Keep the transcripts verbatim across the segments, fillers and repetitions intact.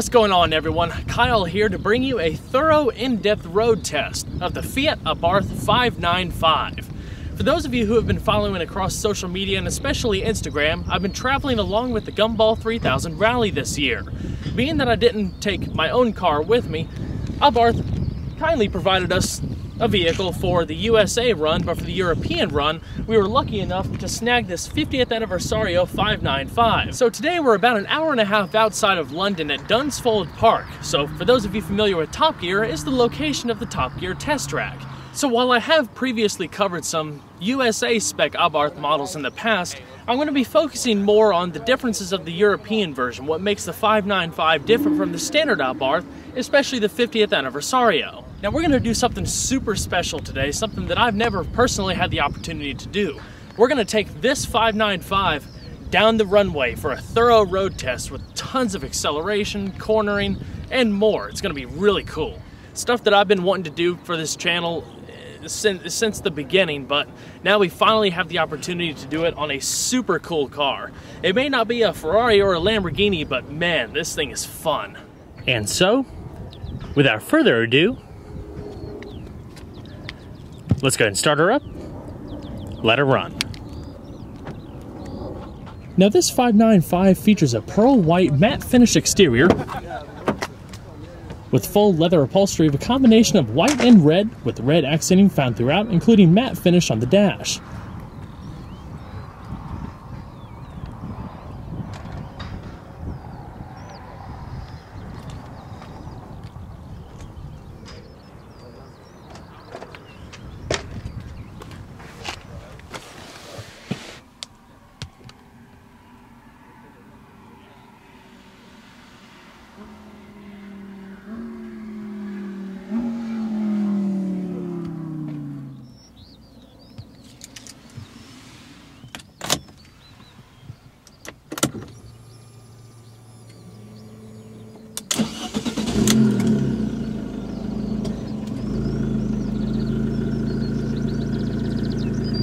What's going on, everyone? Kyle here to bring you a thorough in-depth road test of the Fiat Abarth five ninety-five. For those of you who have been following across social media and especially Instagram, I've been traveling along with the Gumball three thousand rally this year. Being that I didn't take my own car with me, Abarth kindly provided us a vehicle for the U S A run, but for the European run, we were lucky enough to snag this fiftieth Anniversario five ninety-five. So today we're about an hour and a half outside of London at Dunsfold Park. So for those of you familiar with Top Gear, it's the location of the Top Gear test track. So while I have previously covered some U S A spec Abarth models in the past, I'm going to be focusing more on the differences of the European version, what makes the five ninety-five different from the standard Abarth, especially the fiftieth Anniversario. Now we're going to do something super special today, something that I've never personally had the opportunity to do. We're going to take this five ninety-five down the runway for a thorough road test with tons of acceleration, cornering, and more. It's going to be really cool. Stuff that I've been wanting to do for this channel since, since the beginning, but now we finally have the opportunity to do it on a super cool car. It may not be a Ferrari or a Lamborghini, but man, this thing is fun. And so, without further ado, let's go ahead and start her up, let her run. Now this five ninety-five features a pearl white matte finish exterior with full leather upholstery of a combination of white and red, with red accenting found throughout, including matte finish on the dash.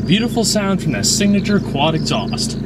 Beautiful sound from that signature quad exhaust.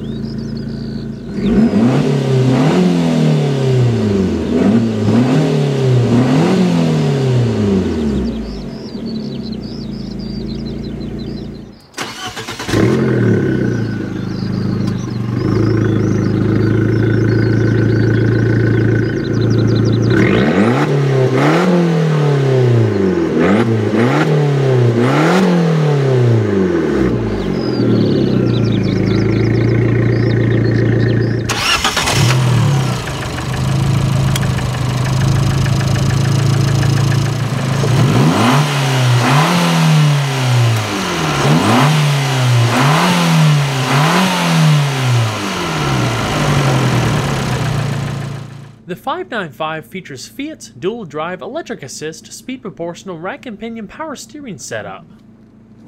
The five ninety-five features Fiat's dual-drive electric assist speed proportional rack and pinion power steering setup,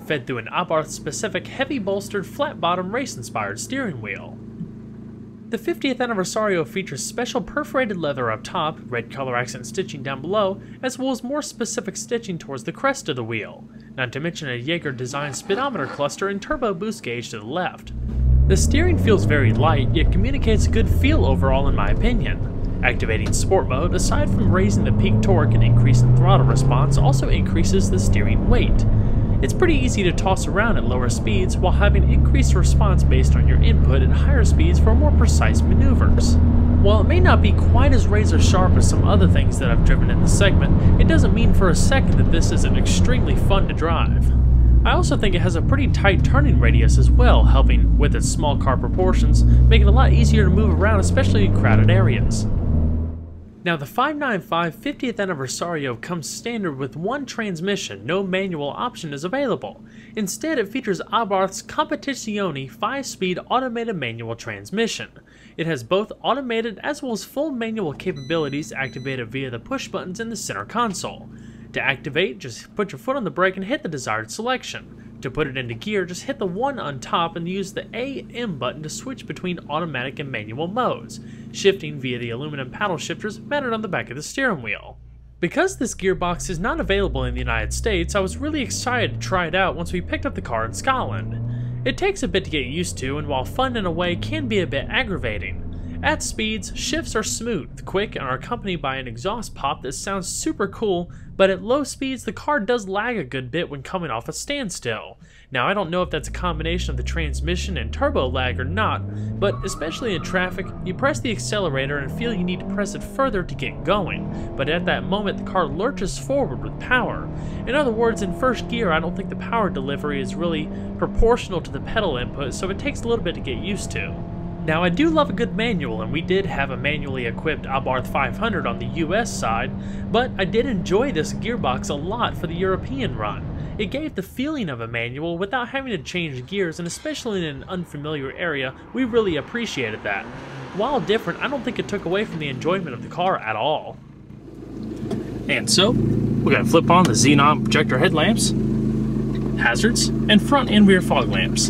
fed through an Abarth-specific heavy-bolstered flat-bottom race-inspired steering wheel. The fiftieth Anniversario features special perforated leather up top, red color accent stitching down below, as well as more specific stitching towards the crest of the wheel, not to mention a Jaeger-designed speedometer cluster and turbo boost gauge to the left. The steering feels very light, yet communicates a good feel overall in my opinion. Activating sport mode, aside from raising the peak torque and increasing throttle response, also increases the steering weight. It's pretty easy to toss around at lower speeds while having increased response based on your input at higher speeds for more precise maneuvers. While it may not be quite as razor sharp as some other things that I've driven in the segment, it doesn't mean for a second that this isn't extremely fun to drive. I also think it has a pretty tight turning radius as well, helping with its small car proportions, making it a lot easier to move around, especially in crowded areas. Now the five ninety-five fiftieth Anniversario comes standard with one transmission, no manual option is available. Instead, it features Abarth's Competizione five-speed automated manual transmission. It has both automated as well as full manual capabilities activated via the push buttons in the center console. To activate, just put your foot on the brake and hit the desired selection. To put it into gear, just hit the one on top and use the A and M button to switch between automatic and manual modes. Shifting via the aluminum paddle shifters mounted on the back of the steering wheel. Because this gearbox is not available in the United States, I was really excited to try it out once we picked up the car in Scotland. It takes a bit to get used to, and while fun in a way, can be a bit aggravating. At speeds, shifts are smooth, quick, and are accompanied by an exhaust pop that sounds super cool, but at low speeds the car does lag a good bit when coming off a standstill. Now I don't know if that's a combination of the transmission and turbo lag or not, but especially in traffic, you press the accelerator and feel you need to press it further to get going, but at that moment the car lurches forward with power. In other words, in first gear I don't think the power delivery is really proportional to the pedal input, so it takes a little bit to get used to. Now I do love a good manual, and we did have a manually equipped Abarth five hundred on the U S side, but I did enjoy this gearbox a lot for the European run. It gave the feeling of a manual without having to change gears, and especially in an unfamiliar area, we really appreciated that. While different, I don't think it took away from the enjoyment of the car at all. And so, we're going to flip on the Xenon projector headlamps, hazards, and front and rear fog lamps.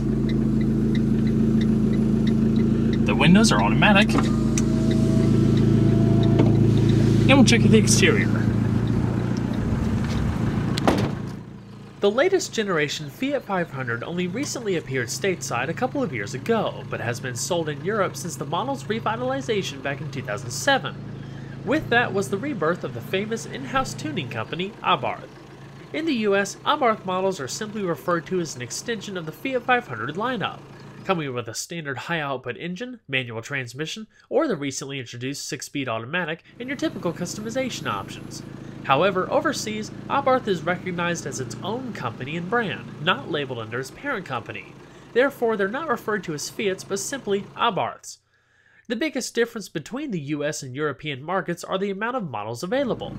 The windows are automatic, and we'll check the exterior. The latest generation Fiat five hundred only recently appeared stateside a couple of years ago, but has been sold in Europe since the model's revitalization back in two thousand seven. With that was the rebirth of the famous in-house tuning company, Abarth. In the U S, Abarth models are simply referred to as an extension of the Fiat five hundred lineup, coming with a standard high-output engine, manual transmission, or the recently introduced six-speed automatic and your typical customization options. However, overseas, Abarth is recognized as its own company and brand, not labeled under its parent company. Therefore, they're not referred to as Fiats, but simply Abarths. The biggest difference between the U S and European markets are the amount of models available.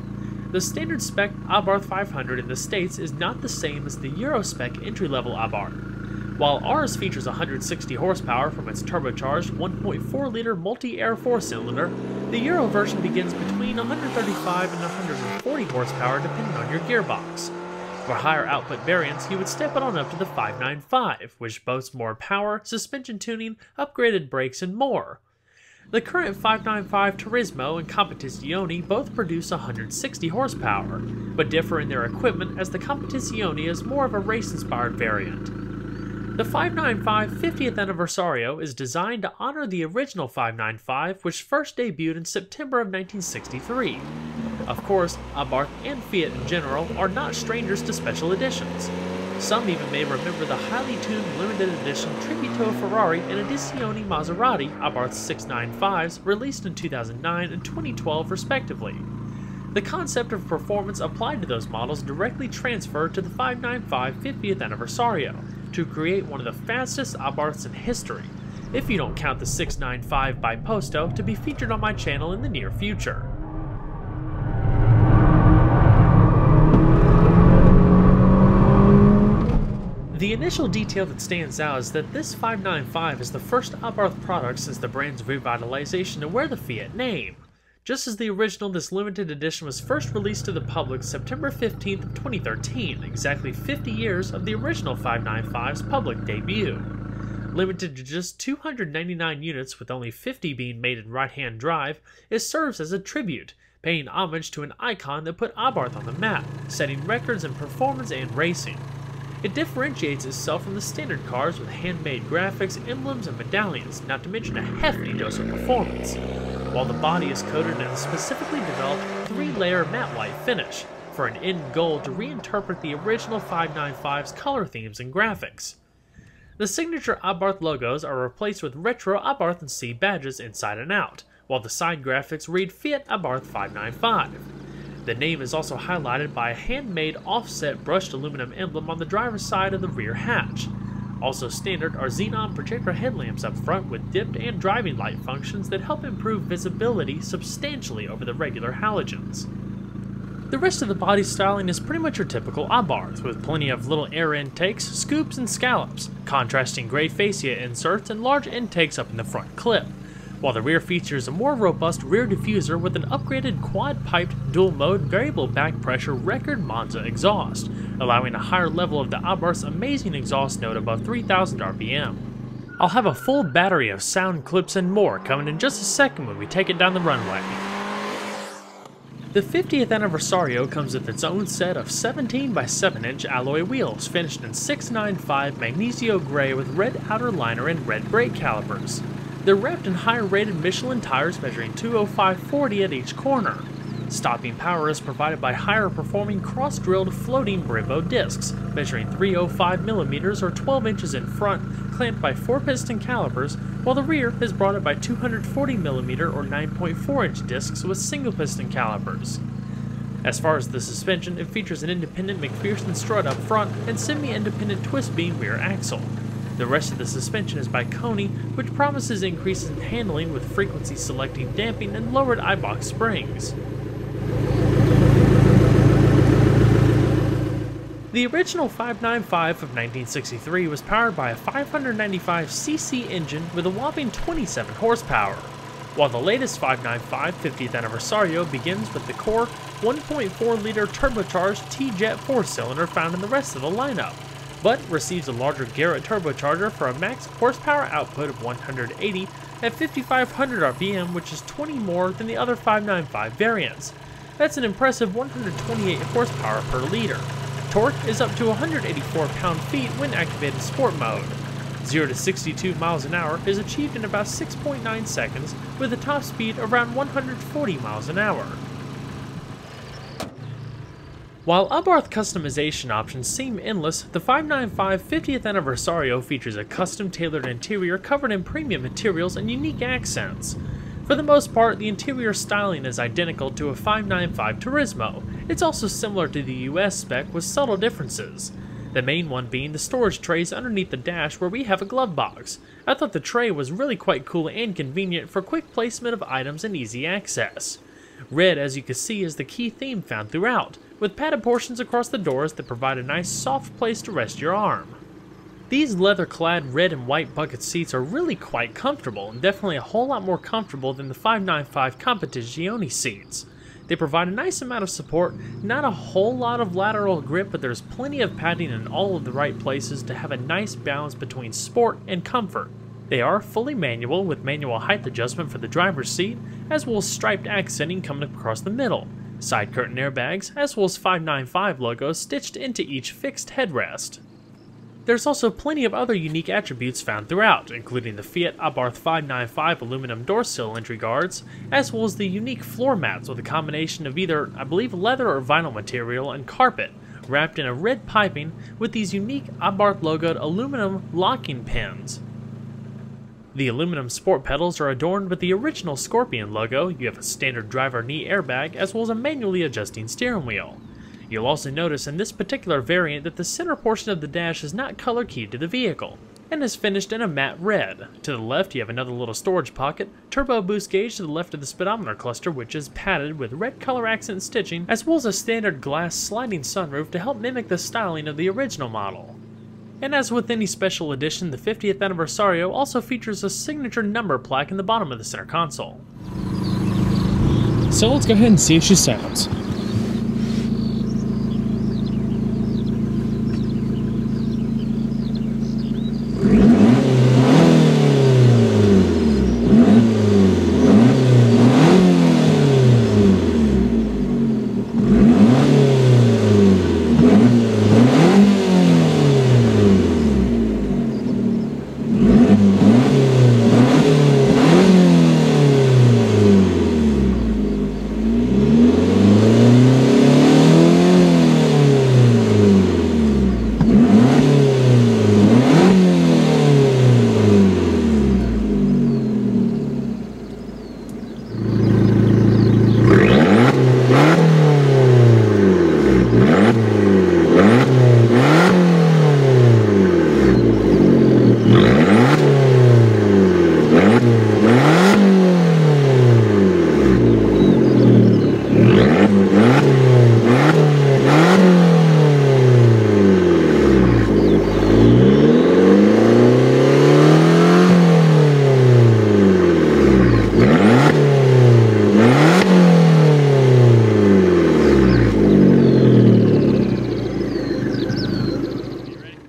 The standard spec Abarth five hundred in the States is not the same as the Euro spec entry-level Abarth. While ours features one hundred sixty horsepower from its turbocharged one point four liter multi-air four-cylinder, the Euro version begins between one hundred thirty-five and one hundred forty horsepower depending on your gearbox. For higher output variants, you would step it on up to the five ninety-five, which boasts more power, suspension tuning, upgraded brakes, and more. The current five ninety-five Turismo and Competizione both produce one hundred sixty horsepower, but differ in their equipment as the Competizione is more of a race-inspired variant. The five ninety-five fiftieth Anniversario is designed to honor the original five ninety-five, which first debuted in September of nineteen sixty-three. Of course, Abarth and Fiat in general are not strangers to special editions. Some even may remember the highly tuned limited edition Tributo Ferrari and Edizioni Maserati Abarth six ninety-fives released in two thousand nine and twenty twelve respectively. The concept of performance applied to those models directly transferred to the five ninety-five fiftieth Anniversario, to create one of the fastest Abarths in history, if you don't count the six ninety-five by Posto to be featured on my channel in the near future. The initial detail that stands out is that this five ninety-five is the first Abarth product since the brand's revitalization to wear the Fiat name. Just as the original, this limited edition was first released to the public September fifteenth of twenty thirteen, exactly fifty years of the original five ninety-five's public debut. Limited to just two hundred ninety-nine units with only fifty being made in right-hand drive, it serves as a tribute, paying homage to an icon that put Abarth on the map, setting records in performance and racing. It differentiates itself from the standard cars with handmade graphics, emblems, and medallions, not to mention a hefty dose of performance, while the body is coated in a specifically developed three-layer matte-white finish, for an end goal to reinterpret the original five ninety-five's color themes and graphics. The signature Abarth logos are replaced with retro Abarth and C badges inside and out, while the side graphics read Fiat Abarth five ninety-five. The name is also highlighted by a handmade offset brushed aluminum emblem on the driver's side of the rear hatch. Also standard are Xenon projector headlamps up front with dipped and driving light functions that help improve visibility substantially over the regular halogens. The rest of the body styling is pretty much your typical Abarth, with plenty of little air intakes, scoops, and scallops, contrasting grey fascia inserts, and large intakes up in the front clip, while the rear features a more robust rear diffuser with an upgraded quad-piped dual-mode variable back pressure record Monza exhaust, allowing a higher level of the Abarth's amazing exhaust note above three thousand R P M. I'll have a full battery of sound clips and more coming in just a second when we take it down the runway. The fiftieth Anniversario comes with its own set of seventeen by seven inch alloy wheels finished in six ninety-five Magnesio Grey with red outer liner and red brake calipers. They're wrapped in high-rated Michelin tires measuring two oh five forty at each corner. Stopping power is provided by higher-performing cross-drilled floating Brembo discs, measuring three oh five millimeters or twelve inches in front, clamped by four-piston calipers, while the rear is brought up by two hundred forty millimeter or nine point four inch discs with single-piston calipers. As far as the suspension, it features an independent McPherson strut up front and semi-independent twist-beam rear axle. The rest of the suspension is by Koni, which promises increases in handling with frequency-selecting damping and lowered Eibach springs. The original five ninety-five of nineteen sixty-three was powered by a five ninety-five c c engine with a whopping twenty-seven horsepower, while the latest five ninety-five fiftieth Anniversario begins with the core one point four liter turbocharged T-Jet four cylinder found in the rest of the lineup, but receives a larger Garrett turbocharger for a max horsepower output of one hundred eighty at fifty-five hundred R P M, which is twenty more than the other five ninety-five variants. That's an impressive one hundred twenty-eight horsepower per liter. Torque is up to one hundred eighty-four pound-feet when activated sport mode. zero to sixty-two miles an hour is achieved in about six point nine seconds with a top speed around one hundred forty miles an hour. While Abarth customization options seem endless, the five ninety-five fiftieth Anniversario features a custom-tailored interior covered in premium materials and unique accents. For the most part, the interior styling is identical to a five ninety-five Turismo. It's also similar to the U S spec with subtle differences. The main one being the storage trays underneath the dash where we have a glove box. I thought the tray was really quite cool and convenient for quick placement of items and easy access. Red, as you can see, is the key theme found throughout, with padded portions across the doors that provide a nice soft place to rest your arm. These leather-clad red and white bucket seats are really quite comfortable, and definitely a whole lot more comfortable than the five ninety-five Competizione seats. They provide a nice amount of support, not a whole lot of lateral grip, but there's plenty of padding in all of the right places to have a nice balance between sport and comfort. They are fully manual, with manual height adjustment for the driver's seat, as well as striped accenting coming across the middle, side curtain airbags, as well as five ninety-five logos stitched into each fixed headrest. There's also plenty of other unique attributes found throughout, including the Fiat Abarth five ninety-five aluminum door sill entry guards, as well as the unique floor mats with a combination of either, I believe, leather or vinyl material and carpet, wrapped in a red piping with these unique Abarth logoed aluminum locking pins. The aluminum sport pedals are adorned with the original Scorpion logo. You have a standard driver knee airbag as well as a manually adjusting steering wheel. You'll also notice in this particular variant that the center portion of the dash is not color keyed to the vehicle and is finished in a matte red. To the left you have another little storage pocket, turbo boost gauge to the left of the speedometer cluster which is padded with red color accent stitching as well as a standard glass sliding sunroof to help mimic the styling of the original model. And as with any special edition, the fiftieth Anniversario also features a signature number plaque in the bottom of the center console. So let's go ahead and see if she sounds.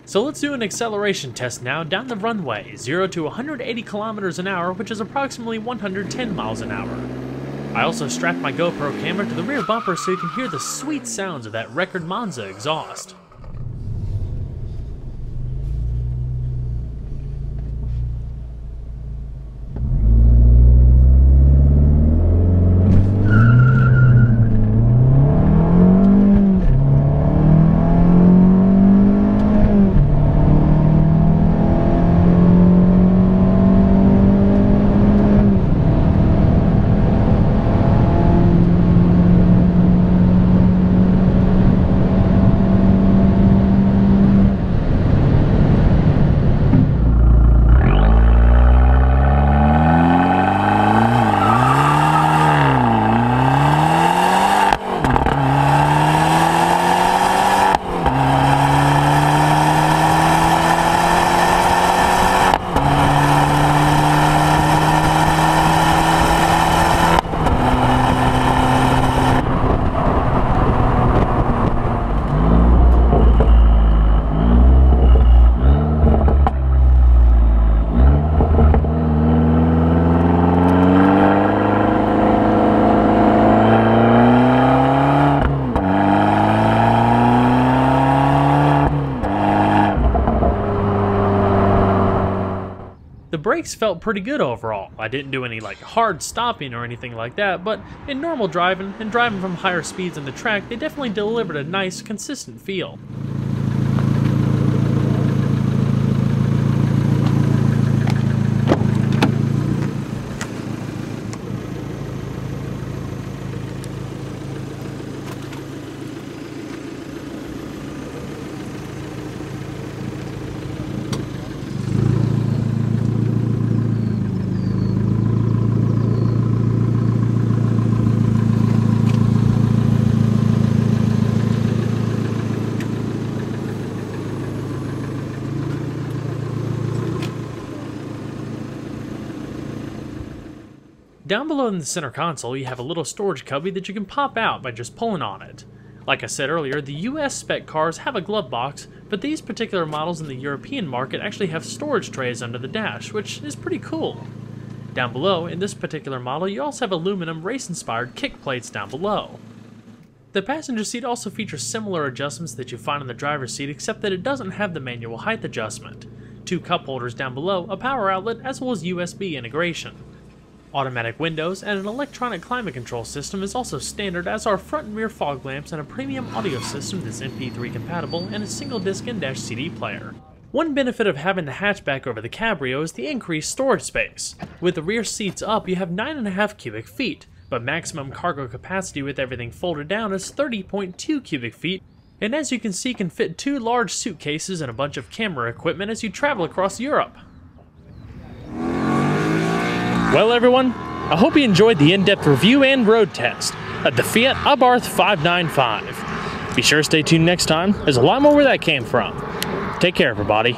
So let's do an acceleration test now down the runway, zero to one hundred eighty kilometers an hour, which is approximately one hundred ten miles an hour. I also strapped my GoPro camera to the rear bumper so you can hear the sweet sounds of that record Monza exhaust. brakes felt pretty good overall. I didn't do any like hard stopping or anything like that, but in normal driving and driving from higher speeds on the track, they definitely delivered a nice, consistent feel. Down below in the center console, you have a little storage cubby that you can pop out by just pulling on it. Like I said earlier, the U S spec cars have a glove box, but these particular models in the European market actually have storage trays under the dash, which is pretty cool. Down below, in this particular model, you also have aluminum race-inspired kick plates down below. The passenger seat also features similar adjustments that you find in the driver's seat, except that it doesn't have the manual height adjustment. Two cup holders down below, a power outlet, as well as U S B integration. Automatic windows and an electronic climate control system is also standard, as are front and rear fog lamps and a premium audio system that's M P three compatible and a single disc and dash C D player. One benefit of having the hatchback over the Cabrio is the increased storage space. With the rear seats up, you have nine point five cubic feet, but maximum cargo capacity with everything folded down is thirty point two cubic feet, and as you can see can fit two large suitcases and a bunch of camera equipment as you travel across Europe. Well everyone, I hope you enjoyed the in-depth review and road test of the Fiat Abarth five ninety-five. Be sure to stay tuned next time, there's a lot more where that came from. Take care everybody.